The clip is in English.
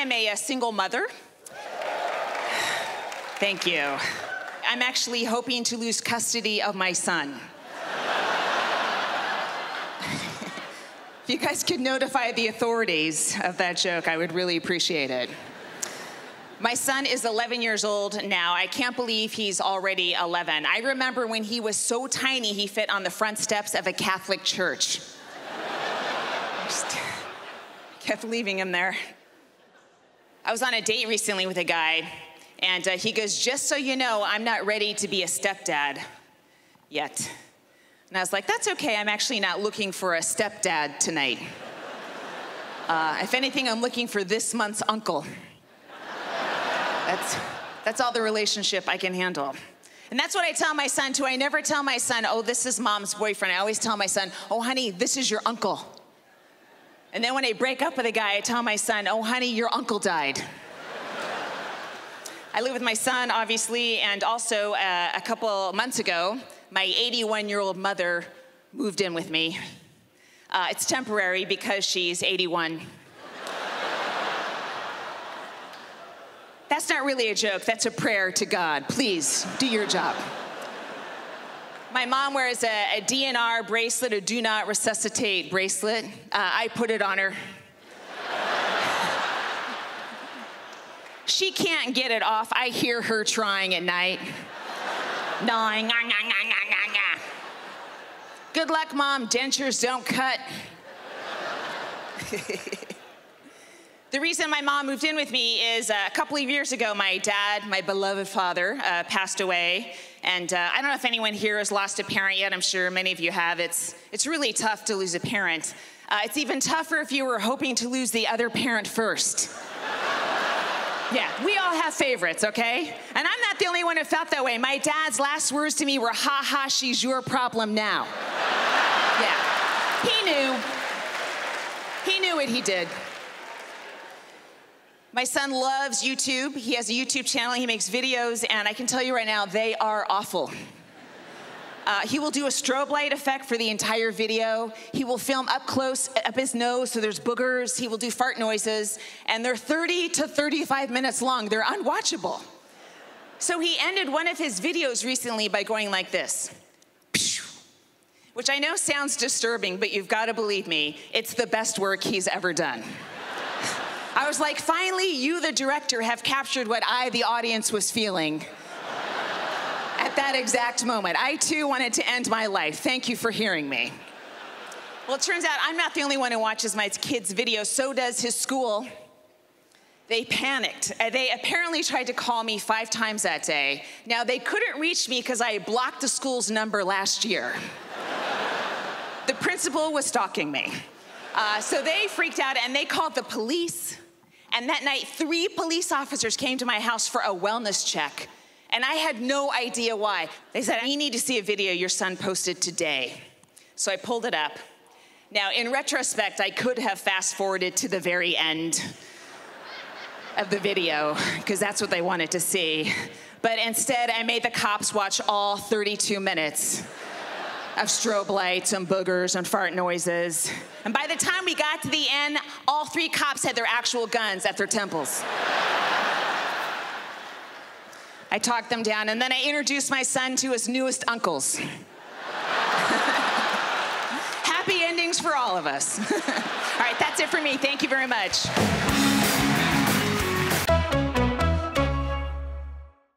am a single mother. Thank you. I'm actually hoping to lose custody of my son. If you guys could notify the authorities of that joke, I would really appreciate it. My son is 11 years old now. I can't believe he's already 11. I remember when he was so tiny, he fit on the front steps of a Catholic church. Just kept leaving him there. I was on a date recently with a guy, and he goes, "Just so you know, I'm not ready to be a stepdad yet." And I was like, "That's okay, I'm actually not looking for a stepdad tonight. If anything, I'm looking for this month's uncle. That's all the relationship I can handle." And that's what I tell my son, too. I never tell my son, "Oh, this is mom's boyfriend." I always tell my son, "Oh, honey, this is your uncle." And then when I break up with a guy, I tell my son, "Oh, honey, your uncle died." I live with my son, obviously, and also a couple months ago, my 81-year-old mother moved in with me. It's temporary because she's 81. That's not really a joke, that's a prayer to God. Please, do your job. My mom wears a DNR bracelet, a do not resuscitate bracelet. I put it on her. She can't get it off. I hear her trying at night. Gnawing, nah, nah, nah, nah, nah. Good luck, Mom, dentures don't cut. The reason my mom moved in with me is a couple of years ago, my dad, my beloved father, passed away. And I don't know if anyone here has lost a parent yet. I'm sure many of you have. It's really tough to lose a parent. It's even tougher if you were hoping to lose the other parent first. Yeah, we all have favorites, okay? And I'm not the only one who felt that way. My dad's last words to me were, "Ha ha, she's your problem now." Yeah, he knew what he did. My son loves YouTube. He has a YouTube channel, he makes videos, and I can tell you right now, they are awful. He will do a strobe light effect for the entire video. He will film up close, up his nose, so there's boogers. He will do fart noises, and they're 30 to 35 minutes long. They're unwatchable. So he ended one of his videos recently by going like this, which I know sounds disturbing, but you've got to believe me, it's the best work he's ever done. I was like, finally, you, the director, have captured what I, the audience, was feeling at that exact moment. I, too, wanted to end my life. Thank you for hearing me. Well, it turns out I'm not the only one who watches my kid's videos. So does his school. They panicked. They apparently tried to call me 5 times that day. Now, they couldn't reach me because I blocked the school's number last year. The principal was stalking me. So they freaked out, and they called the police. And that night, 3 police officers came to my house for a wellness check. And I had no idea why. They said, "We need to see a video your son posted today." So I pulled it up. Now, in retrospect, I could have fast-forwarded to the very end of the video, because that's what they wanted to see. But instead, I made the cops watch all 32 minutes. Of strobe lights and boogers and fart noises. And by the time we got to the end, all 3 cops had their actual guns at their temples. I talked them down, and then I introduced my son to his newest uncles. Happy endings for all of us. All right, that's it for me. Thank you very much.